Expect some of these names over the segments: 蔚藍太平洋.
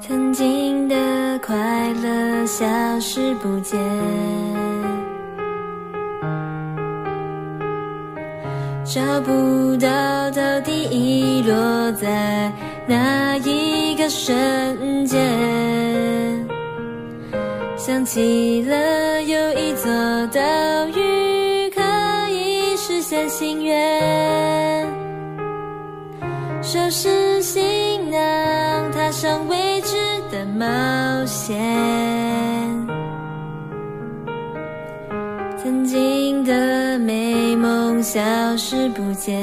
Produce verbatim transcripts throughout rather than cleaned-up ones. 曾经的快乐消失不见，找不到到底遗落在哪一个瞬间，想起了有一座岛屿可以实现心愿，收拾行囊踏上未知的冒险。曾经的美梦消失不见，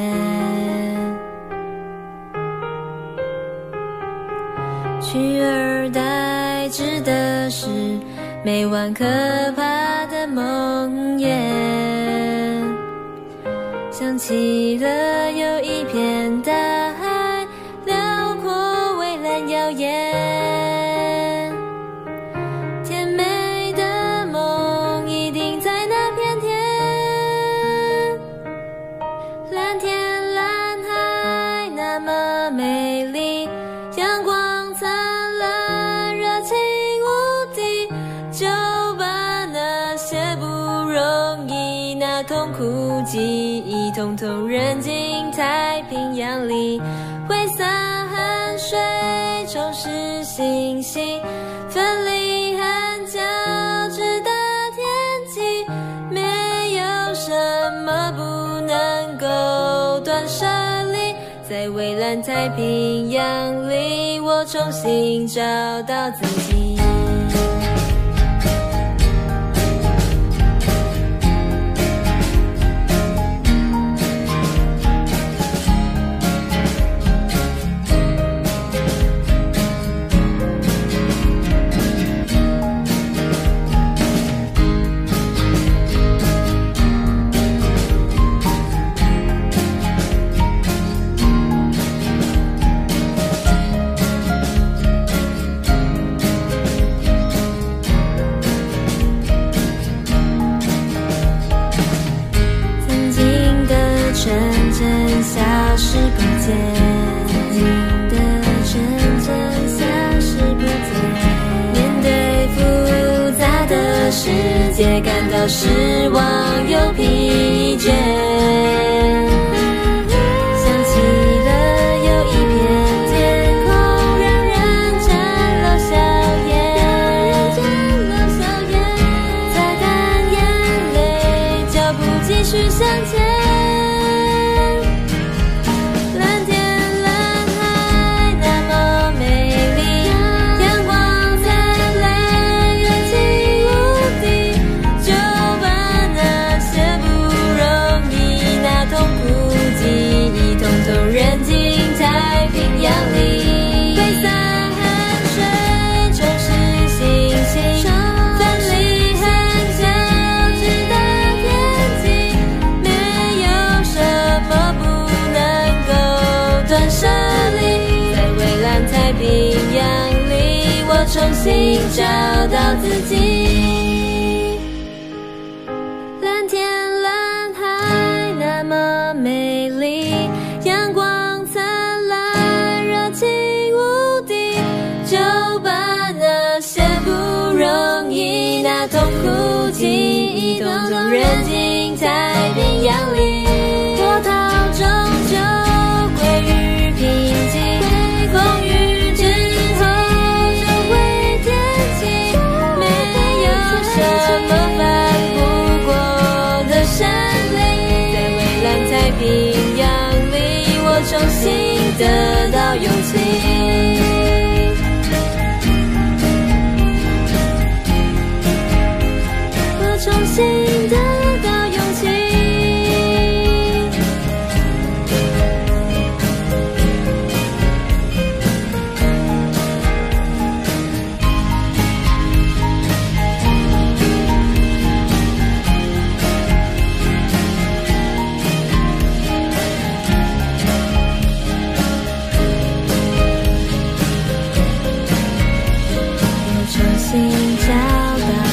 取而代之的是每晚可怕的梦魇，想起了有一片大海辽阔蔚蓝耀眼，甜美的梦一定在那片天，蓝天蓝海那么美丽，阳光灿烂热情无敌，就把那些不容易那痛苦记忆统统扔进太平洋里，挥洒汗水重拾信心，分离和交织的天际，没有什么不能够断舍离，在蔚蓝太平洋里我重新找到自己。消失不见，曾经的纯真消失不见，面对复杂的世界感到失望又疲倦，想起了有一片天空让人展露笑颜，擦干眼泪脚步继续向前，重新找到自己，蓝天蓝海那么美丽，阳光灿烂热情无敌，就把那些不容易那痛苦记忆统统扔进太平洋里，波涛终究归于平静，风雨重新得到勇气。我重新得到勇气，心找到。